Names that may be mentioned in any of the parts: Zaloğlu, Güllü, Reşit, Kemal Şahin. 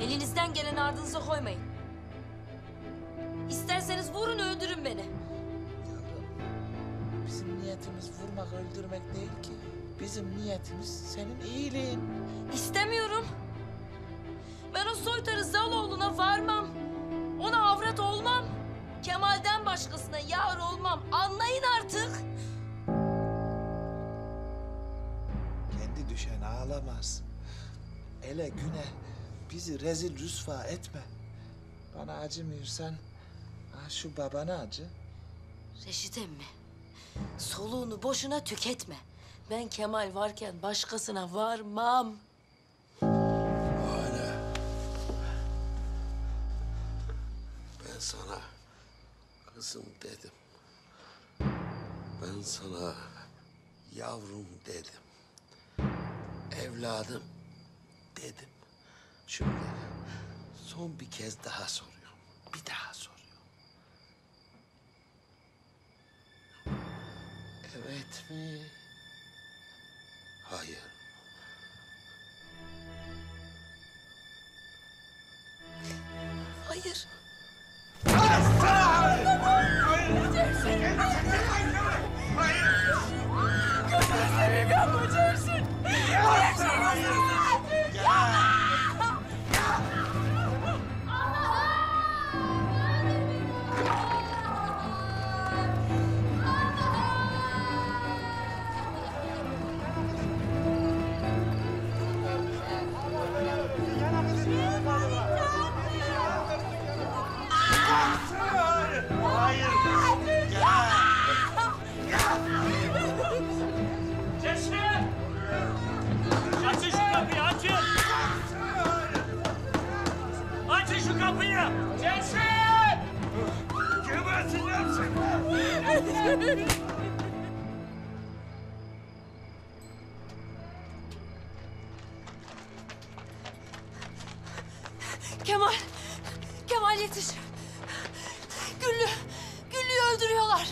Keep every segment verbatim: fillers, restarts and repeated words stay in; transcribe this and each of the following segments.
Elinizden gelen ardınıza koymayın. İsterseniz vurun, öldürün beni. Bizim niyetimiz vurmak, öldürmek değil ki. Bizim niyetimiz senin iyiliğin. İstemiyorum. Ben o soytarı Zaloğlu'na varmam. Ona avrat olmam. Kemal'den başkasına yar olmam. Anlayın artık. Kendi düşen ağlamaz. Ele güne bizi rezil rüsva etme. Bana acımıyorsan şu babana acı. Reşit emmi, soluğunu boşuna tüketme. Ben Kemal varken başkasına varmam. Hala. Ben sana kızım dedim. Ben sana yavrum dedim. Evladım dedim. Şimdi son bir kez daha soruyorum. Bir daha soruyorum. Evet mi? Hayır. Hayır. Kemal, Kemal yetiş. Güllü, Güllü'yü öldürüyorlar.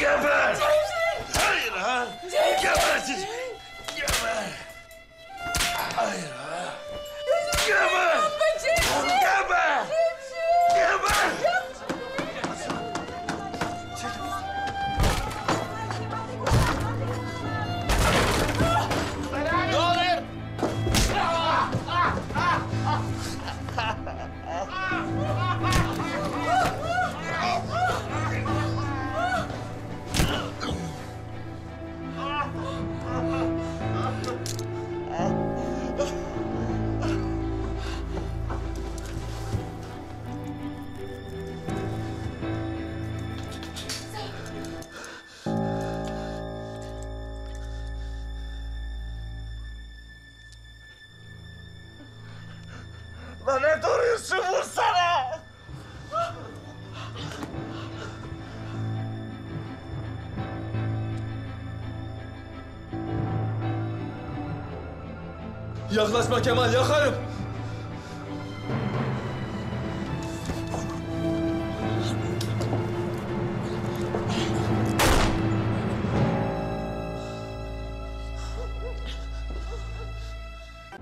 Geber! Cevdet! Hayır ha! Cevdet! Gebersin! Geber! Hayır ha! Geber! Cevdet! Geber! Lan ne duruyorsun? Vursana! Yaklaşma Kemal, yakarım!